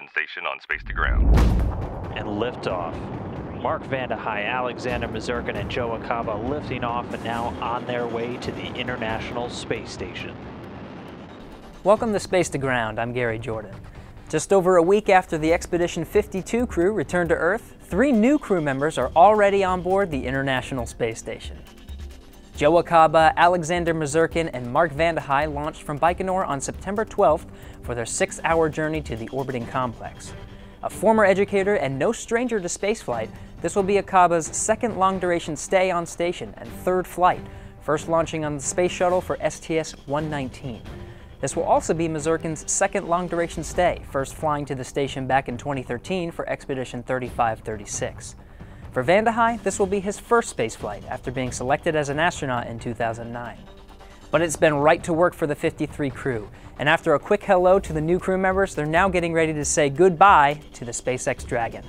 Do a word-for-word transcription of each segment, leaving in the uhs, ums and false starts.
Mission Station on Space to Ground. And liftoff. Mark Vande Hei, Alexander Misurkin, and Joe Acaba lifting off and now on their way to the International Space Station. Welcome to Space to Ground. I'm Gary Jordan. Just over a week after the Expedition fifty-two crew returned to Earth, three new crew members are already on board the International Space Station. Joe Acaba, Alexander Misurkin, and Mark Vande Hei launched from Baikonur on September twelfth for their six-hour journey to the orbiting complex. A former educator and no stranger to spaceflight, this will be Acaba's second long-duration stay on station and third flight, first launching on the space shuttle for S T S one nineteen. This will also be Misurkin's second long-duration stay, first flying to the station back in twenty thirteen for Expedition thirty-five thirty-six. For Vande Hei, this will be his first spaceflight after being selected as an astronaut in two thousand nine. But it's been right to work for the fifty-three crew, and after a quick hello to the new crew members, they're now getting ready to say goodbye to the SpaceX Dragon.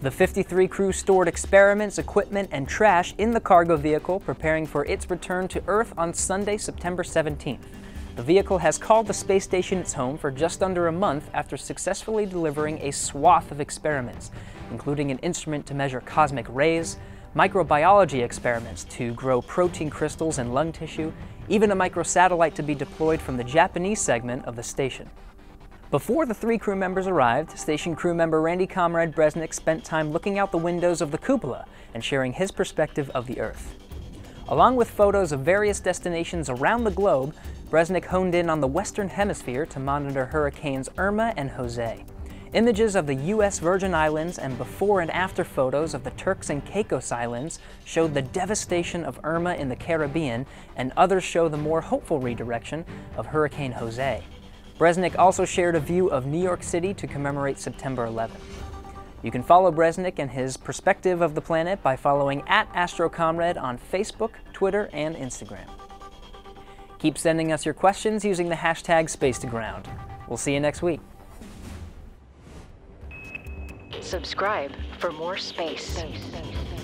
The fifty-three crew stored experiments, equipment, and trash in the cargo vehicle, preparing for its return to Earth on Sunday, September seventeenth. The vehicle has called the space station its home for just under a month after successfully delivering a swath of experiments, including an instrument to measure cosmic rays, microbiology experiments to grow protein crystals and lung tissue, even a microsatellite to be deployed from the Japanese segment of the station. Before the three crew members arrived, station crew member Randy "Comrade" Bresnik spent time looking out the windows of the cupola and sharing his perspective of the Earth. Along with photos of various destinations around the globe, Bresnik honed in on the Western Hemisphere to monitor Hurricanes Irma and Jose. Images of the U S Virgin Islands and before and after photos of the Turks and Caicos Islands showed the devastation of Irma in the Caribbean, and others show the more hopeful redirection of Hurricane Jose. Bresnik also shared a view of New York City to commemorate September eleventh. You can follow Bresnik and his perspective of the planet by following at AstroComrade on Facebook, Twitter, and Instagram. Keep sending us your questions using the hashtag Space to Ground. We'll see you next week. Subscribe for more space. space, space, space.